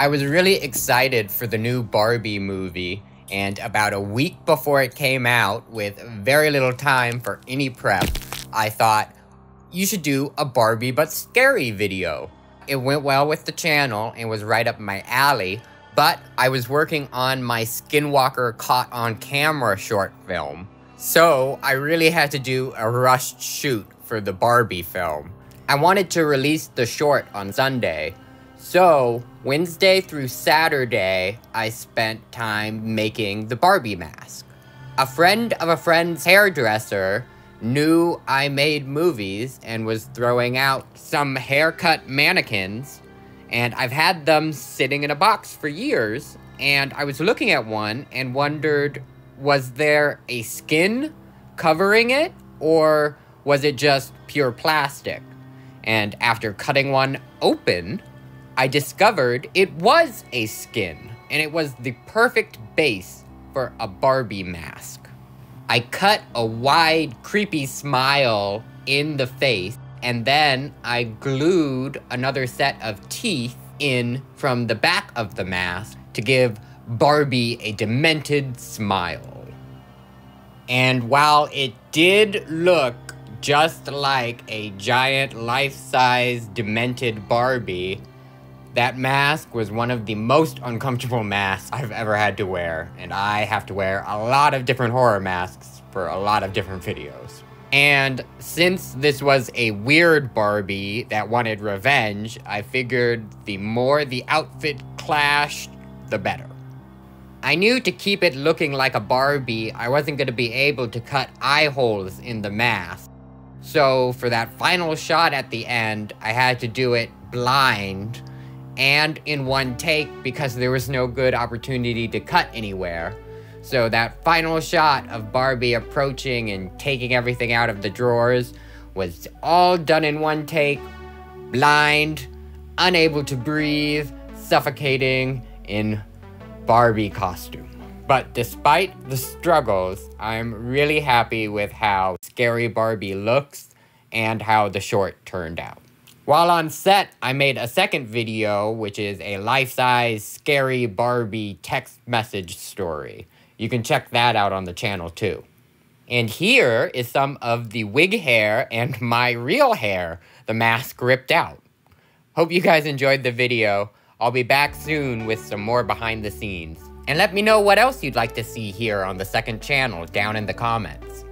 I was really excited for the new Barbie movie, and about a week before it came out, with very little time for any prep, I thought, you should do a Barbie but scary video. It went well with the channel and was right up my alley, but I was working on my Skinwalker caught on camera short film, so I really had to do a rushed shoot for the Barbie film. I wanted to release the short on Sunday, so Wednesday through Saturday, I spent time making the Barbie mask. A friend of a friend's hairdresser knew I made movies and was throwing out some haircut mannequins, and I've had them sitting in a box for years, and I was looking at one and wondered, was there a skin covering it, or was it just pure plastic? And after cutting one open, I discovered it was a skin, and it was the perfect base for a Barbie mask. I cut a wide, creepy smile in the face, and then I glued another set of teeth in from the back of the mask to give Barbie a demented smile. And while it did look just like a giant, life-size, demented Barbie, that mask was one of the most uncomfortable masks I've ever had to wear, and I have to wear a lot of different horror masks for a lot of different videos. And since this was a weird Barbie that wanted revenge, I figured the more the outfit clashed, the better. I knew to keep it looking like a Barbie, I wasn't going to be able to cut eye holes in the mask, so for that final shot at the end, I had to do it blind and in one take because there was no good opportunity to cut anywhere. So that final shot of Barbie approaching and taking everything out of the drawers was all done in one take, blind, unable to breathe, suffocating in Barbie costume. But despite the struggles, I'm really happy with how scary Barbie looks and how the short turned out. While on set, I made a second video, which is a life-size scary Barbie text message story. You can check that out on the channel too. And here is some of the wig hair and my real hair, the mask ripped out. Hope you guys enjoyed the video. I'll be back soon with some more behind the scenes. And let me know what else you'd like to see here on the second channel down in the comments.